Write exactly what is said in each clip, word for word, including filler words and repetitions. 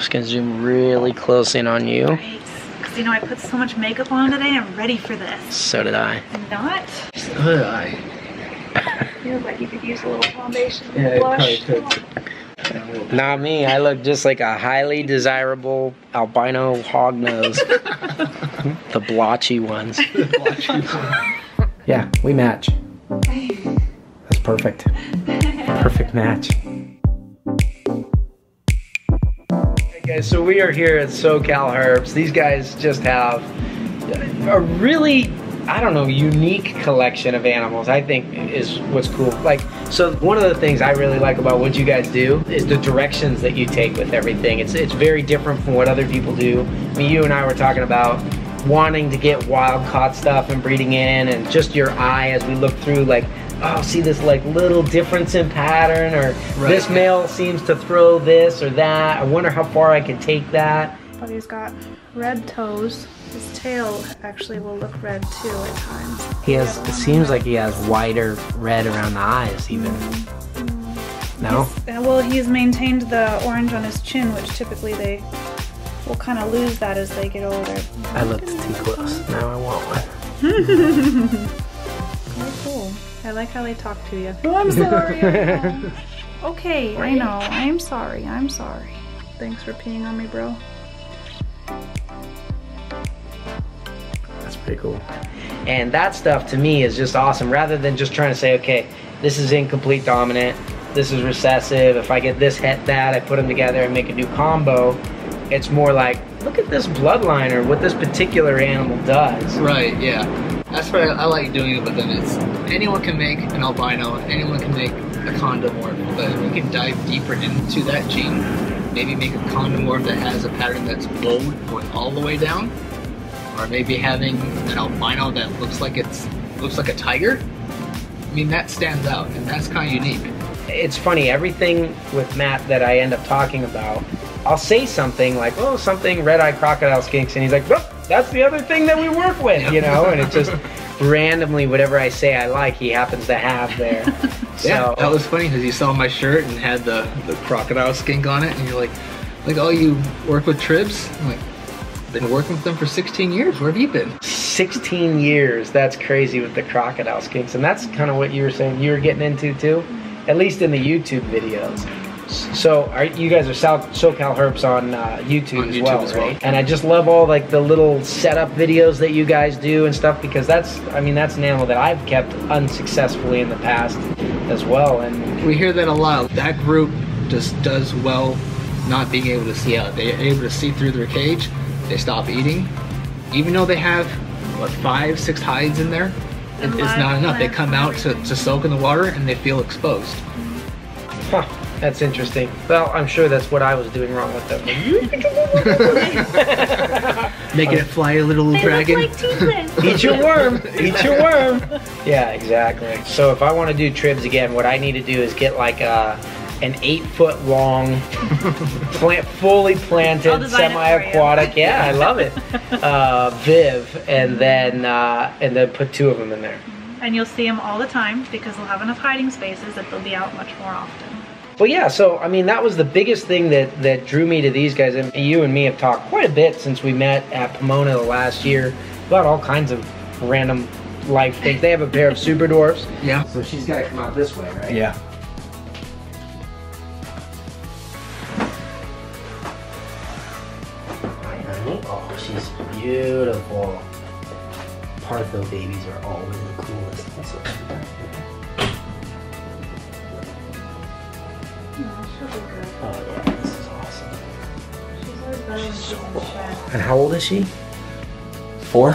Just gonna zoom really close in on you. Right. Cause you know I put so much makeup on today. I'm ready for this. So did I. Not. So did I. Feels like you could use a little foundation. Yeah, it blush. Probably could. Not me, I look just like a highly desirable albino hognose. The blotchy ones. The blotchy ones. Yeah, we match. That's perfect. Perfect match. Hey guys, so we are here at SoCalHerps. These guys just have a really, I don't know, unique collection of animals, I think, is what's cool. Like, so one of the things I really like about what you guys do is the directions that you take with everything. It's it's very different from what other people do. I mean, you and I were talking about wanting to get wild caught stuff and breeding in, and just your eye as we look through, like, oh, see this like little difference in pattern, or right, this male seems to throw this or that. I wonder how far I can take that. But he's got red toes. His tail actually will look red too at times. He has, it seems like he has wider red around the eyes even. Mm-hmm. No? He's, well, he's maintained the orange on his chin, which typically they will kind of lose that as they get older. I looked too close. Now I want one. Very cool. I like how they talk to you. Oh, I'm sorry. I okay, right. I know. I'm sorry. I'm sorry. Thanks for peeing on me, bro. That's pretty cool. And that stuff to me is just awesome. Rather than just trying to say, okay, this is incomplete dominant, this is recessive, if I get this, hit that, I put them together and make a new combo. It's more like, look at this bloodline or what this particular animal does. Right, yeah. That's why I like doing it, but then it's, anyone can make an albino, anyone can make a condomorph, but if you can dive deeper into that gene, maybe make a condomorph that has a pattern that's bold going all the way down, or maybe having an albino that looks like it's looks like a tiger. I mean, that stands out, and that's kind of unique. It's funny, everything with Matt that I end up talking about, I'll say something like, oh, something Red Eye Crocodile Skinks, and he's like, well, that's the other thing that we work with, you know, and it's just randomly whatever I say I like, he happens to have there. So. Yeah, that was funny because you saw my shirt and had the, the crocodile skink on it, and you're like, like, oh, you work with tribs? I'm like, been working with them for sixteen years. Where have you been? sixteen years. That's crazy with the crocodile skinks, and that's kind of what you were saying you were getting into too, at least in the YouTube videos. So are, you guys are South SoCalHerps on uh, YouTube, on as, YouTube well, as well, right? And I just love all like the little setup videos that you guys do and stuff, because that's, I mean, that's an animal that I've kept unsuccessfully in the past as well. And we hear that a lot. That group just does well not being able to see out. They're able to see through their cage. They stop eating. Even though they have, what, five, six hides in there, it's not enough. They come out to, to soak in the water and they feel exposed. Huh. That's interesting. Well, I'm sure that's what I was doing wrong with them. Making it fly a little they dragon. Look like eat your worm. Eat your worm. Yeah, exactly. So if I want to do tribs again, what I need to do is get like a, an eight foot long, plant, fully planted, semi-aquatic. Yeah, I love it. Uh, Viv, and then uh, and then put two of them in there. And you'll see them all the time because they'll have enough hiding spaces that they'll be out much more often. Well, yeah, so, I mean, that was the biggest thing that, that drew me to these guys. And you and me have talked quite a bit since we met at Pomona last year about all kinds of random life things. They have a pair of super dwarfs. Yeah. So she's got to come out this way, right? Yeah. Hi, honey. Oh, she's beautiful. Partho babies are always the coolest. Oh yeah, this is awesome. She's always better when she's in the shed. And how old is she? Four?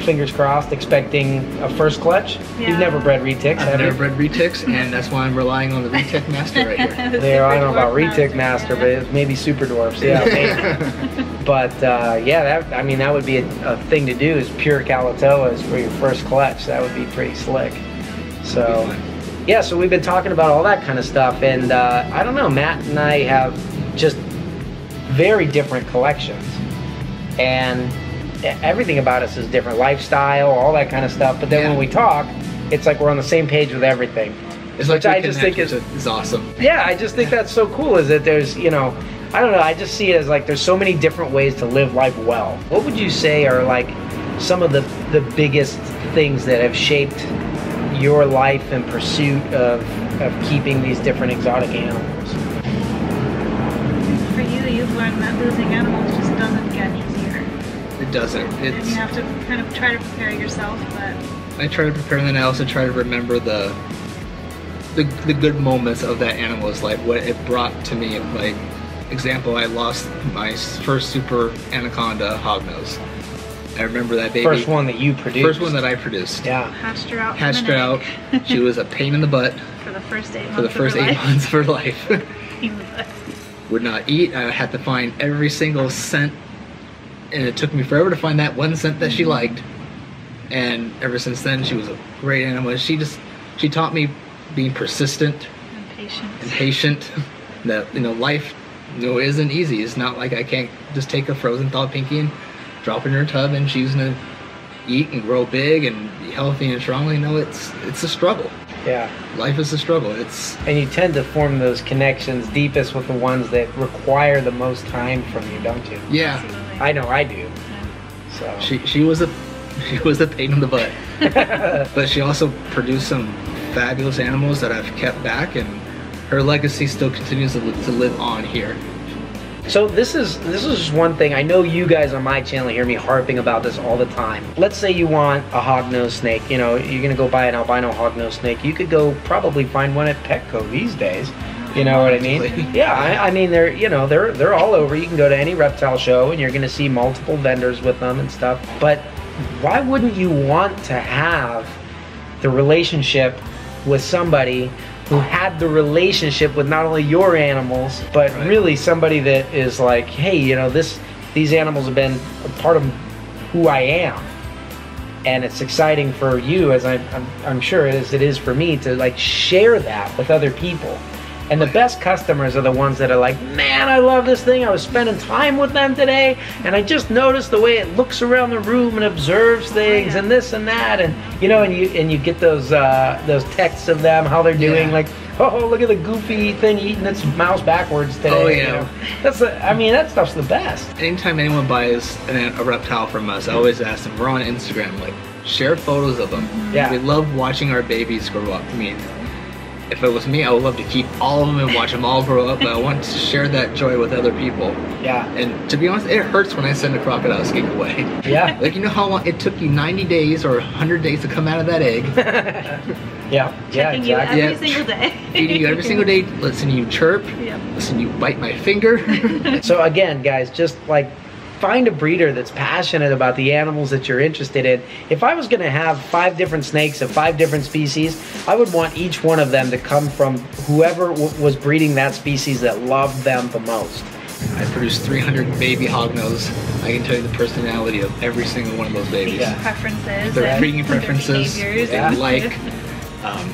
Fingers crossed, expecting a first clutch. Yeah. You've never bred retics, have you? I've never bred retics, and that's why I'm relying on the retic master right here. the there, I don't know about retic master, master yeah. But maybe super dwarfs, yeah. Maybe. But uh, yeah, that, I mean, that would be a, a thing to do, is pure Calatoas for your first clutch. That would be pretty slick. So. Yeah, so we've been talking about all that kind of stuff, and uh, I don't know, Matt and I have just very different collections, and everything about us is different, lifestyle, all that kind of stuff, but then yeah, when we talk, it's like we're on the same page with everything. It's like, which I just think is, is awesome. Yeah, I just think that's so cool, is that there's, you know, I don't know, I just see it as like there's so many different ways to live life well. What would you say are like some of the, the biggest things that have shaped your life and pursuit of, of keeping these different exotic animals? For you, you've learned that losing animals just doesn't get easier. It doesn't. It's, and you have to kind of try to prepare yourself, but... I try to prepare, and then I also try to remember the, the, the good moments of that animal's life, what it brought to me. Like, example, I lost my first super anaconda, Hognose. I remember that baby. First one that you produced. First one that I produced. Yeah. Hatched her out. Hatched her out. She was a pain in the butt. For the first eight months. For the first eight months of her life. Would not eat. I had to find every single scent, and it took me forever to find that one scent that she liked. And ever since then, she was a great animal. She just, she taught me being persistent. And patient. And patient. That, you know, life, you know, isn't easy. It's not like I can't just take a frozen thawed pinky and drop in her tub and she's gonna eat and grow big and be healthy and strongly. No, it's it's a struggle. Yeah. Life is a struggle. It's And you tend to form those connections deepest with the ones that require the most time from you, don't you? Yeah. Absolutely. I know I do. So she she was a she was a pain in the butt. But she also produced some fabulous animals that I've kept back, and her legacy still continues to live, to live on here. So this is this is one thing. I know you guys on my channel hear me harping about this all the time. Let's say you want a hognose snake. You know, you're gonna go buy an albino hognose snake. You could go probably find one at Petco these days. You know what I mean? Yeah, I, I mean they're you know they're they're all over. You can go to any reptile show and you're gonna see multiple vendors with them and stuff. But why wouldn't you want to have the relationship with somebody who had the relationship with not only your animals, but right. really somebody that is like, hey, you know, this, these animals have been a part of who I am, and it's exciting for you, as I'm, I'm, I'm sure it is, it is for me, to like share that with other people. And the best customers are the ones that are like, man, I love this thing. I was spending time with them today, and I just noticed the way it looks around the room and observes things, yeah. and this and that, and you know, and you and you get those uh, those texts of them how they're doing, yeah. like, oh, look at the goofy thing eating its mouse backwards today. Oh yeah, you know? That's a, I mean that stuff's the best. Anytime anyone buys an, a reptile from us, I always ask them. We're on Instagram, like, share photos of them. Yeah, we love watching our babies grow up. I mean. If it was me, I would love to keep all of them and watch them all grow up, but I want to share that joy with other people. Yeah. And to be honest, it hurts when I send a crocodile skink away. Yeah. Like, you know how long it took you ninety days or one hundred days to come out of that egg? Yeah. Checking yeah, exactly. you every yeah. single day. Feeding you every single day, listening you chirp, yeah. listening you bite my finger. So again, guys, just like, find a breeder that's passionate about the animals that you're interested in. If I was gonna have five different snakes of five different species, I would want each one of them to come from whoever w was breeding that species that loved them the most. I produced three hundred baby hognose. I can tell you the personality of every single one of those babies. Yeah. Preferences. Their breeding preferences, behaviors. Yeah. Like, um,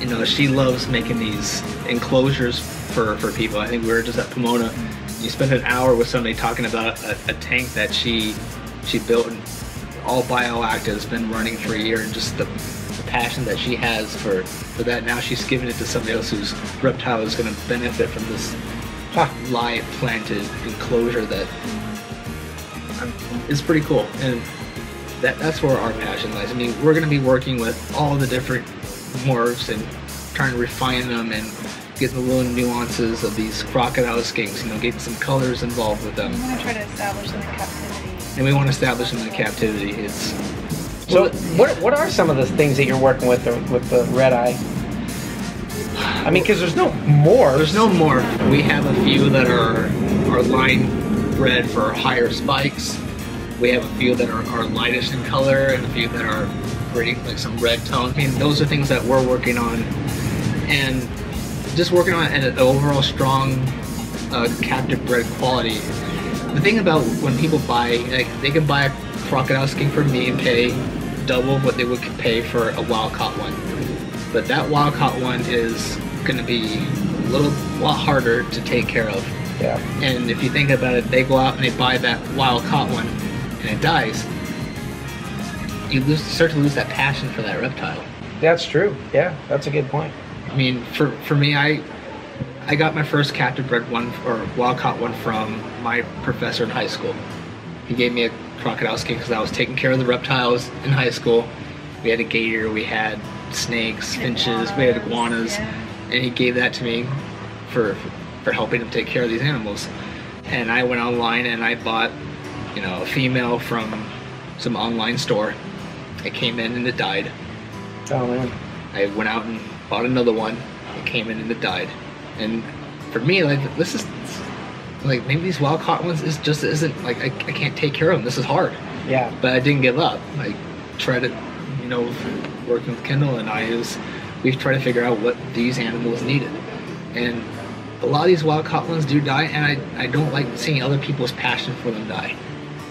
you know, she loves making these enclosures for, for people. I think we were just at Pomona. You spent an hour with somebody talking about a, a tank that she she built, and all bioactive, has been running for a year, and just the, the passion that she has for, for that. Now she's giving it to somebody else whose reptile is going to benefit from this huh. live planted enclosure that is pretty cool. And that that's where our passion lies. I mean, we're going to be working with all the different morphs and trying to refine them and get the little nuances of these crocodile skinks, you know, getting some colors involved with them. We want to try to establish them in captivity. And we want to establish them in captivity. It's so. What what are some of the things that you're working with the, with the red eye? I mean, because there's no morph. There's no morph. We have a few that are are line bred for higher spikes. We have a few that are, are lightish in color, and a few that are pretty like some red tone. I mean, those are things that we're working on, and. Just working on an overall strong uh, captive bred quality. The thing about when people buy, like, they can buy a crocodile skink from me and pay double what they would pay for a wild caught one. But that wild caught one is going to be a little lot harder to take care of. Yeah. And if you think about it, they go out and they buy that wild caught one and it dies. You lose, start to lose that passion for that reptile. That's true. Yeah, that's a good point. I mean, for, for me, I I got my first captive bred one, or wild caught one, from my professor in high school. He gave me a crocodile skin because I was taking care of the reptiles in high school. We had a gator, we had snakes, finches, we had iguanas, yeah. And he gave that to me for for helping him take care of these animals. And I went online and I bought, you know, a female from some online store. It came in and it died. Oh man! I went out and bought another one. It came in and it died. And for me, like, this is like, maybe these wild caught ones is just isn't like I, I can't take care of them. This is hard. Yeah. But I didn't give up. I tried to, you know, working with Kendall and I is we've tried to figure out what these animals needed. And a lot of these wild caught ones do die, and I, I don't like seeing other people's passion for them die.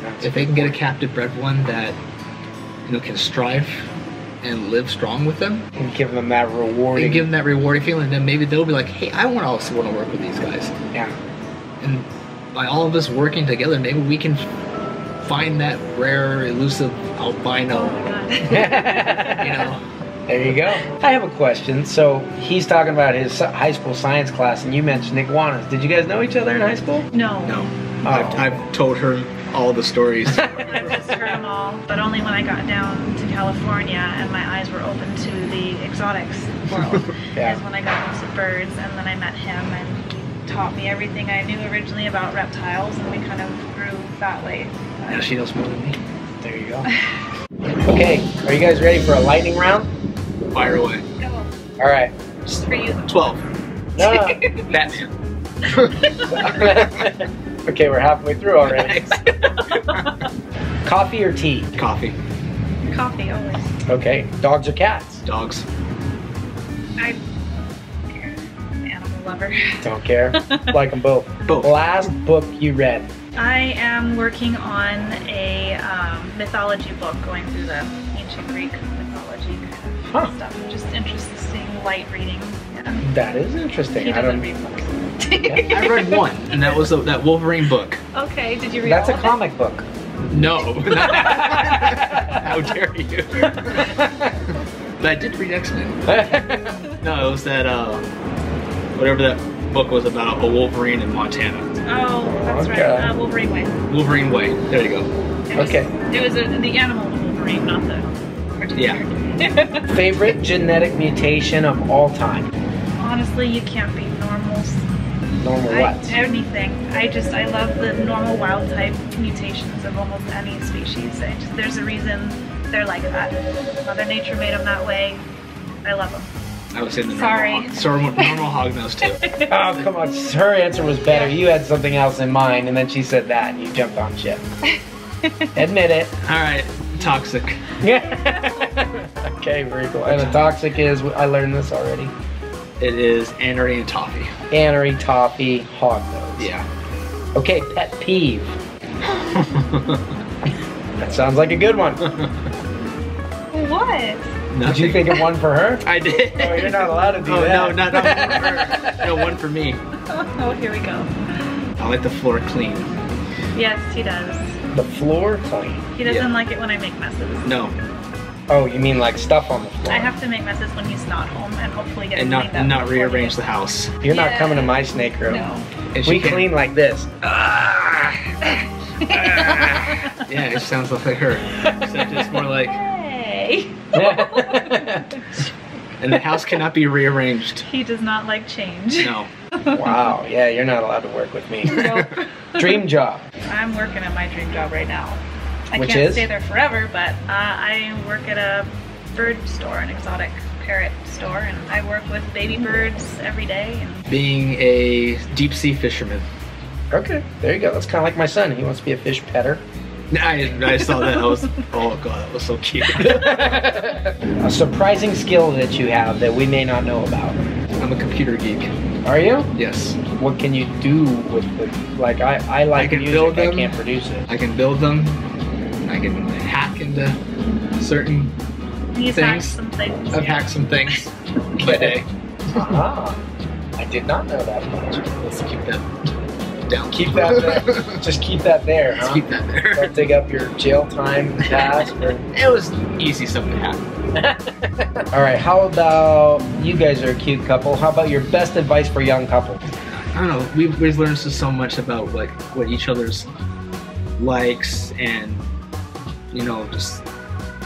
That's if they can get a captive bred one that, you know, can strive and live strong with them, and give them that rewarding, and give them that rewarding feeling, then maybe they'll be like, hey, I want to also want to work with these guys. Yeah. And by all of us working together, maybe we can find that rare, elusive albino. Oh my God. You know. There you go. I have a question. So he's talking about his high school science class, and you mentioned iguanas. Did you guys know each other in high school? No. No. Oh. I've, I've told her all the stories. I've just heard them all, but only when I got down to California and my eyes were open to the exotics world. Yeah. Is when I got into birds, and then I met him, and he taught me everything I knew originally about reptiles, and we kind of grew that way. But... Now she knows more than me. There you go. Okay, are you guys ready for a lightning round? Fire away. No. All right. Just for you. Twelve. No. Batman. Okay, we're halfway through already. Nice. Coffee or tea? Coffee. Coffee always. Okay. Dogs or cats? Dogs. I I'm an animal lover. Don't care. Like them both. Both. Last book you read? I am working on a um, mythology book, going through the ancient Greek mythology. Huh. Stuff. Just interesting light reading. Yeah. That is interesting. He doesn't I don't read books. Yeah. I read one, and that was a, that Wolverine book. Okay, did you read That's all a of comic it? Book. No. How dare you? But I did read X-Men. No, it was that uh, whatever that book was about, a Wolverine in Montana. Oh, that's okay. Right. Uh, Wolverine Way. Wolverine Way. There you go. It was, okay. It was a, the animal Wolverine, not the cartoon. Yeah. Favorite genetic mutation of all time? Honestly, you can't beat normals. Normal what? I, anything. I just, I love the normal wild type mutations of almost any species. I just, there's a reason they're like that. Mother Nature made them that way. I love them. I was in the Sorry. normal, sorry, normal hognose too. Oh, come on. Her answer was better. You had something else in mind, and then she said that, and you jumped on ship. Admit it. All right. Toxic. Yeah. Okay, very cool. And a toxic is, I learned this already. It is anery and toffee. Anery, toffee, hognose. Yeah. Okay, pet peeve. That sounds like a good one. What? Nothing. Did you think of one for her? I did. Oh, you're not allowed to do oh, that. No, not, not one for her. No, one for me. Oh, here we go. I like the floor clean. Yes, he does. The floor clean. He doesn't yeah. like it when I make messes. No. Oh, you mean like stuff on the floor? I have to make messes when he's not home, and hopefully get and not and not rearrange the house. You're yeah. not coming to my snake room. No. We can. Clean like this. Yeah, it sounds like her. Except it's more like. Hey. And the house cannot be rearranged. He does not like change. No. Wow. Yeah, you're not allowed to work with me. Nope. Dream job. I'm working at my dream job right now. I Which can't is? Stay there forever, but uh, I work at a bird store, an exotic parrot store, and I work with baby birds every day. And... Being a deep sea fisherman. Okay, there you go. That's kind of like my son. He wants to be a fish petter. I, I saw that. I was, oh god, that was so cute. A surprising skill that you have that we may not know about. I'm a computer geek. Are you? Yes. What can you do with the, like, I, I like I can music, build them, I can't produce it. I can build them, I can hack into certain He's things. Hacked some things. I've yeah. hacked some things by day. Ah, I did not know that much. Let's keep that down. Keep that there. Just keep that there, huh? Just keep that there. Don't dig up your jail time task. Or... It was easy something to happen. All right, how about, you guys are a cute couple, how about your best advice for young couples? I don't know, we've, we've learned so much about like what each other's likes, and you know, just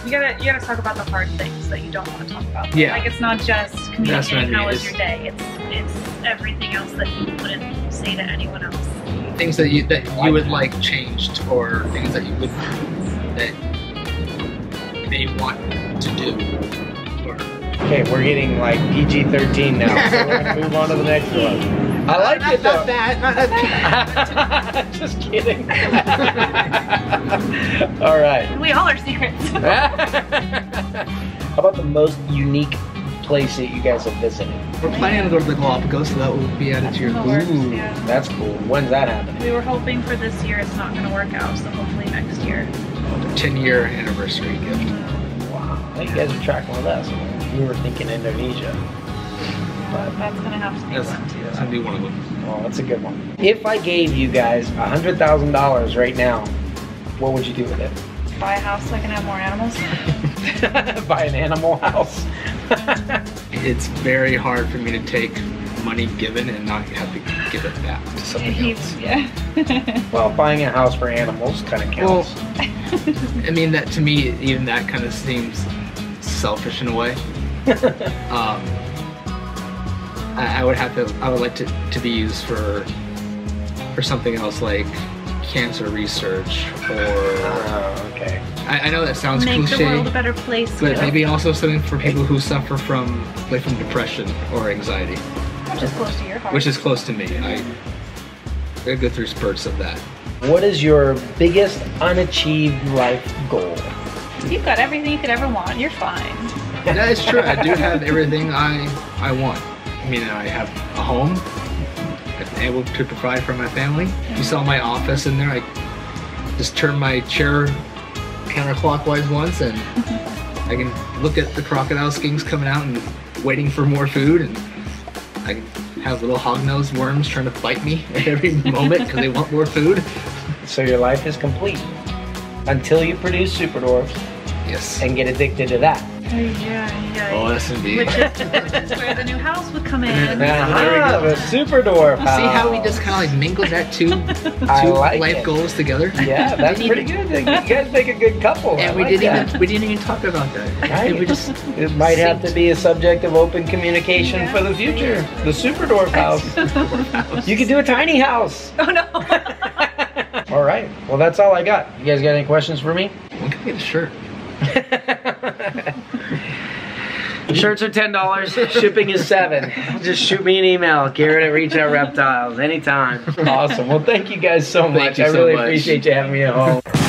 you gotta you gotta talk about the hard things that you don't want to talk about. Yeah, like it's not just communicating I mean. how was your day. It's it's everything else that you wouldn't say to anyone else. Things that you that you would like changed, or things that you would that they want to do. Okay, we're getting like P G thirteen now, so we're gonna move on to the next one. I like not, it though. Not that, not that. Just kidding. All right. We all are secrets. How about the most unique place that you guys have visited? We're planning to go to the Galapagos, so that will be added to your list. Ooh, yeah. That's cool. When's that happening? We were hoping for this year. It's not gonna work out, so hopefully next year. ten year anniversary gift. Wow. Well, you guys are tracking with us. We were thinking Indonesia. But that's gonna have to be that's, one too. That's gonna be one of them. Oh, that's a good one. If I gave you guys a hundred thousand dollars right now, what would you do with it? Buy a house so I can have more animals. Buy an animal house. It's very hard for me to take money given and not have to give it back to something else. Yeah. Well, buying a house for animals kind of counts. Well, I mean, that to me, even that kind of seems selfish in a way. um, I, I would have to. I would like to, to be used for for something else, like cancer research, or oh, okay. I, I know that sounds make cliche, the world a better place, but too. Maybe also something for people who suffer from like from depression or anxiety, which is close to your heart. Which is close to me. I, I go through spurts of that. What is your biggest unachieved life goal? You've got everything you could ever want. You're fine. That is true. I do have everything I I want. I mean, I have a home. I'm able to provide for my family. If you saw my office in there, I just turn my chair counterclockwise once, and I can look at the crocodile skinks coming out and waiting for more food, and I have little hognose worms trying to bite me at every moment because they want more food. So your life is complete until you produce super dwarfs. Yes. And get addicted to that. Oh, yeah, yeah. Oh, that's indeed. Which is where the new house would come in. Yeah, ah, there we go. The super dwarf house. See how we just kind of like mingle that two, two like life it. goals together? Yeah, that's pretty good. You guys make a good couple. And I we like didn't that. even we didn't even talk about that. Right. We just it might synced. have to be a subject of open communication yeah. for the future. Yeah. The super dwarf house. house. You could do a tiny house. Oh no. All right. Well, that's all I got. You guys got any questions for me? When can I get a shirt? Shirts are ten dollars, shipping is seven. Just shoot me an email, Garrett at Retail Reptiles, anytime. Awesome. Well, thank you guys so much. I really appreciate you having me at home.